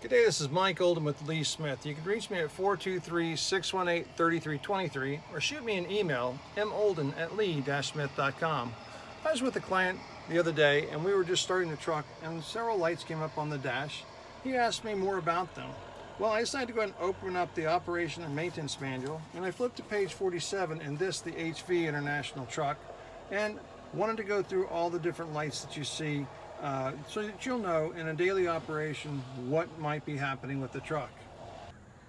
Good day, this is Mike Olden with Lee Smith. You can reach me at 423-618-3323 or shoot me an email, molden@lee-smith.com. I was with a client the other day and we were just starting the truck and several lights came up on the dash. He asked me more about them. Well, I decided to go ahead and open up the operation and maintenance manual, and I flipped to page 47 in this, the HV International truck, and wanted to go through all the different lights that you see so that you'll know in a daily operation what might be happening with the truck.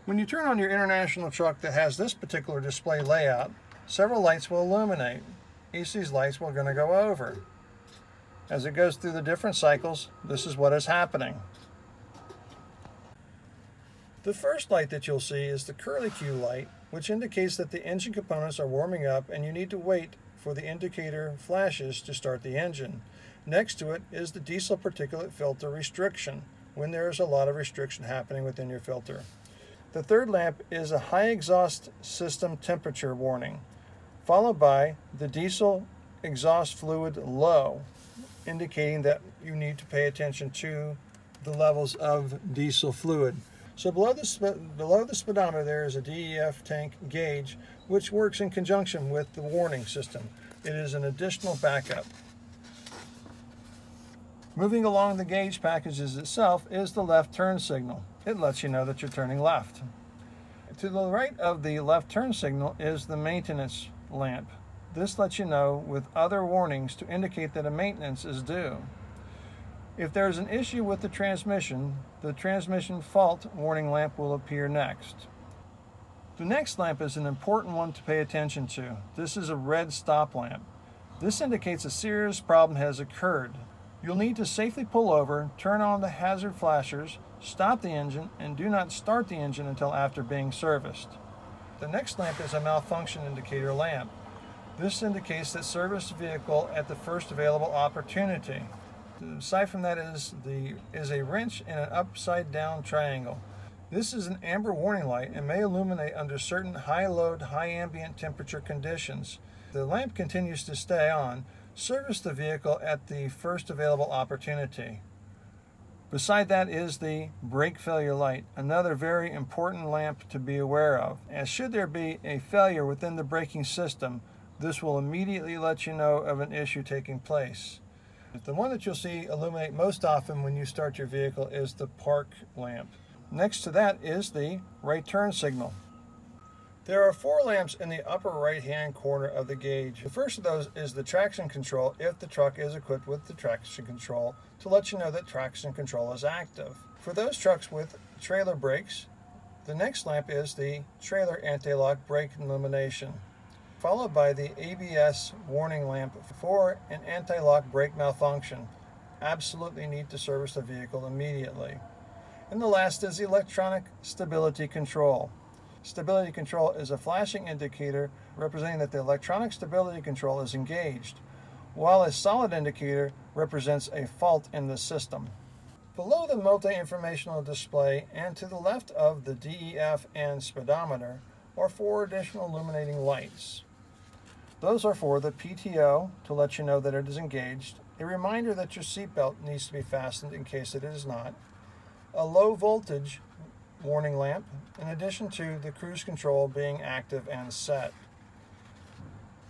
When you turn on your International truck that has this particular display layout, several lights will illuminate. Each of these lights we're going to go over. As it goes through the different cycles, this is what is happening. The first light that you'll see is the curlicue light, which indicates that the engine components are warming up and you need to wait for the indicator flashes to start the engine. Next to it is the diesel particulate filter restriction, when there is a lot of restriction happening within your filter. The third lamp is a high exhaust system temperature warning, followed by the diesel exhaust fluid low, indicating that you need to pay attention to the levels of diesel fluid. So below the speedometer there is a DEF tank gauge, which works in conjunction with the warning system. It is an additional backup. Moving along the gauge packages itself is the left turn signal. It lets you know that you're turning left. To the right of the left turn signal is the maintenance lamp. This lets you know with other warnings to indicate that a maintenance is due. If there's an issue with the transmission fault warning lamp will appear next. The next lamp is an important one to pay attention to. This is a red stop lamp. This indicates a serious problem has occurred. You'll need to safely pull over, turn on the hazard flashers, stop the engine, and do not start the engine until after being serviced. The next lamp is a malfunction indicator lamp. This indicates that service vehicle at the first available opportunity. Aside from that is a wrench in an upside-down triangle. This is an amber warning light and may illuminate under certain high-load, high-ambient temperature conditions. The lamp continues to stay on. Service the vehicle at the first available opportunity. Beside that is the brake failure light, another very important lamp to be aware of. As should there be a failure within the braking system, this will immediately let you know of an issue taking place. The one that you'll see illuminate most often when you start your vehicle is the park lamp. Next to that is the right turn signal. There are four lamps in the upper right hand corner of the gauge. The first of those is the traction control if the truck is equipped with the traction control to let you know that traction control is active. For those trucks with trailer brakes, the next lamp is the trailer anti-lock brake illumination, followed by the ABS warning lamp for an anti-lock brake malfunction. Absolutely need to service the vehicle immediately. And the last is the electronic stability control. Stability control is a flashing indicator representing that the electronic stability control is engaged, while a solid indicator represents a fault in the system. Below the multi-informational display and to the left of the DEF and speedometer are four additional illuminating lights. Those are for the PTO to let you know that it is engaged, a reminder that your seatbelt needs to be fastened in case it is not, a low voltage warning lamp, in addition to the cruise control being active and set.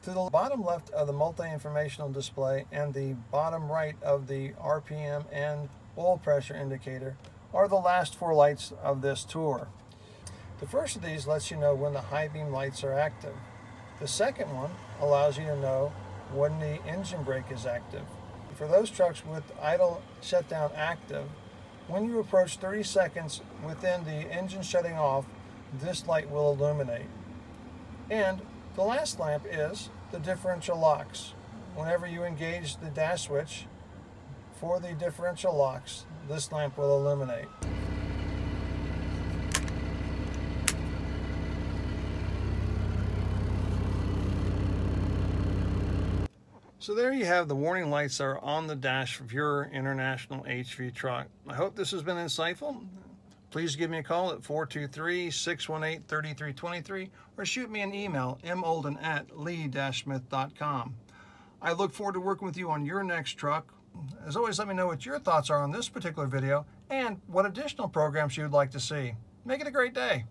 To the bottom left of the multi-informational display and the bottom right of the RPM and oil pressure indicator are the last four lights of this tour. The first of these lets you know when the high beam lights are active. The second one allows you to know when the engine brake is active. For those trucks with idle shutdown active, when you approach 30 seconds within the engine shutting off, this light will illuminate. And the last lamp is the differential locks. Whenever you engage the dash switch for the differential locks, this lamp will illuminate. So there you have the warning lights that are on the dash of your International HV truck. I hope this has been insightful. Please give me a call at 423-618-3323 or shoot me an email, molden@lee-smith.com. I look forward to working with you on your next truck. As always, let me know what your thoughts are on this particular video and what additional programs you'd like to see. Make it a great day.